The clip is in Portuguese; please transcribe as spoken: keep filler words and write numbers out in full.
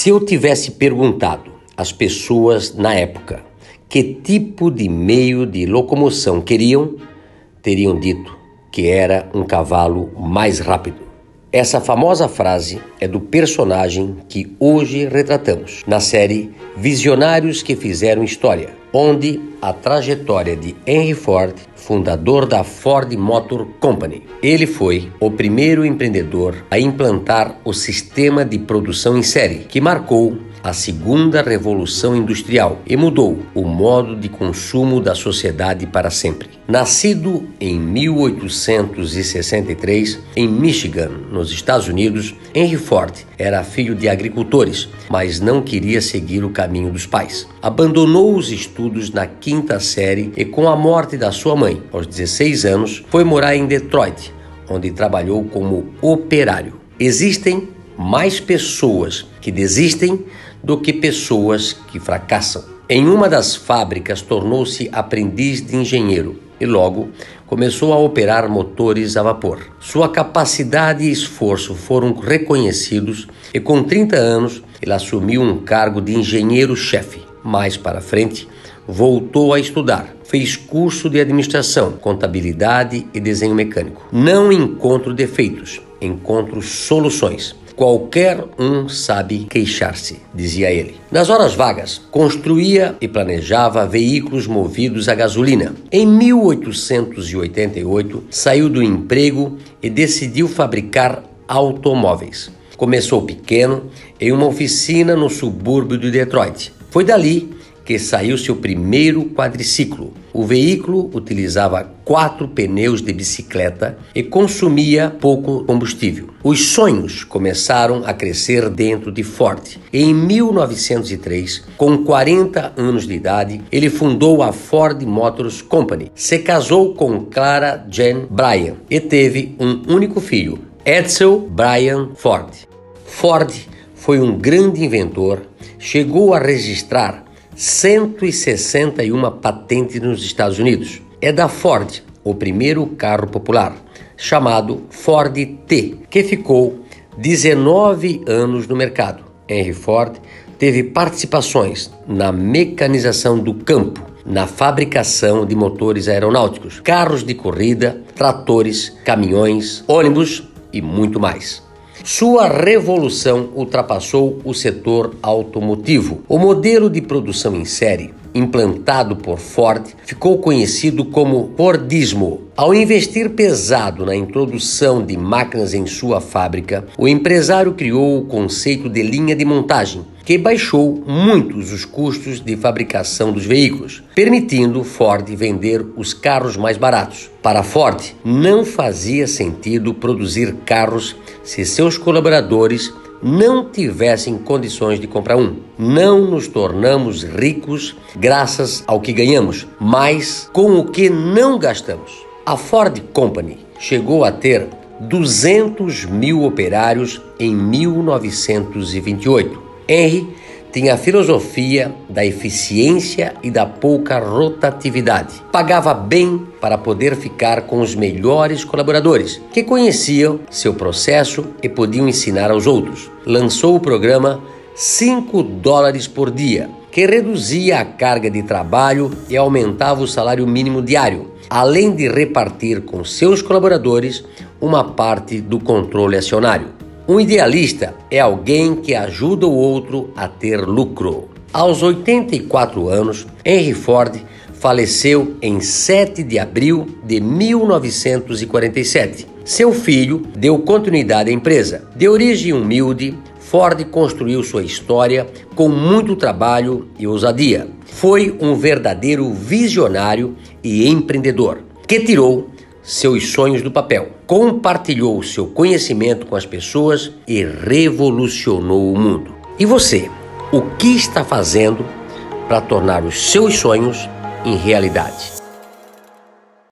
Se eu tivesse perguntado às pessoas na época que tipo de meio de locomoção queriam, teriam dito que era um cavalo mais rápido. Essa famosa frase é do personagem que hoje retratamos na série Visionários que Fizeram História, onde a trajetória de Henry Ford, fundador da Ford Motor Company. Ele foi o primeiro empreendedor a implantar o sistema de produção em série, que marcou a segunda revolução industrial e mudou o modo de consumo da sociedade para sempre. Nascido em mil oitocentos e sessenta e três, em Michigan, nos Estados Unidos, Henry Ford era filho de agricultores, mas não queria seguir o caminho dos pais. Abandonou os estudos na quinta série e, com a morte da sua mãe, aos dezesseis anos, foi morar em Detroit, onde trabalhou como operário. Existem mais pessoas que desistem do que pessoas que fracassam. Em uma das fábricas, tornou-se aprendiz de engenheiro e logo começou a operar motores a vapor. Sua capacidade e esforço foram reconhecidos e com trinta anos ele assumiu um cargo de engenheiro-chefe. Mais para frente, voltou a estudar. Fez curso de administração, contabilidade e desenho mecânico. Não encontro defeitos, encontro soluções. Qualquer um sabe queixar-se, dizia ele. Nas horas vagas, construía e planejava veículos movidos a gasolina. Em mil oitocentos e oitenta e oito, saiu do emprego e decidiu fabricar automóveis. Começou pequeno em uma oficina no subúrbio de Detroit. Foi dali que saiu seu primeiro quadriciclo. O veículo utilizava quatro pneus de bicicleta e consumia pouco combustível. Os sonhos começaram a crescer dentro de Ford. Em mil novecentos e três, com quarenta anos de idade, ele fundou a Ford Motor Company. Se casou com Clara Jane Bryan e teve um único filho, Edsel Bryan Ford. Ford foi um grande inventor, chegou a registrar cento e sessenta e uma patentes nos Estados Unidos. É da Ford o primeiro carro popular, chamado Ford T, que ficou dezenove anos no mercado. Henry Ford teve participações na mecanização do campo, na fabricação de motores aeronáuticos, carros de corrida, tratores, caminhões, ônibus e muito mais. Sua revolução ultrapassou o setor automotivo. O modelo de produção em série, implantado por Ford, ficou conhecido como Fordismo. Ao investir pesado na introdução de máquinas em sua fábrica, o empresário criou o conceito de linha de montagem, que baixou muitos os custos de fabricação dos veículos, permitindo Ford vender os carros mais baratos. Para Ford, não fazia sentido produzir carros se seus colaboradores não tivessem condições de comprar um. Não nos tornamos ricos graças ao que ganhamos, mas com o que não gastamos. A Ford Company chegou a ter duzentos mil operários em mil novecentos e vinte e oito. Henry tinha a filosofia da eficiência e da pouca rotatividade. Pagava bem para poder ficar com os melhores colaboradores, que conheciam seu processo e podiam ensinar aos outros. Lançou o programa cinco dólares por dia, que reduzia a carga de trabalho e aumentava o salário mínimo diário, além de repartir com seus colaboradores uma parte do controle acionário. Um idealista é alguém que ajuda o outro a ter lucro. Aos oitenta e quatro anos, Henry Ford faleceu em sete de abril de mil novecentos e quarenta e sete. Seu filho deu continuidade à empresa. De origem humilde, Ford construiu sua história com muito trabalho e ousadia. Foi um verdadeiro visionário e empreendedor, que tirou seus sonhos do papel, compartilhou seu conhecimento com as pessoas e revolucionou o mundo. E você, o que está fazendo para tornar os seus sonhos em realidade?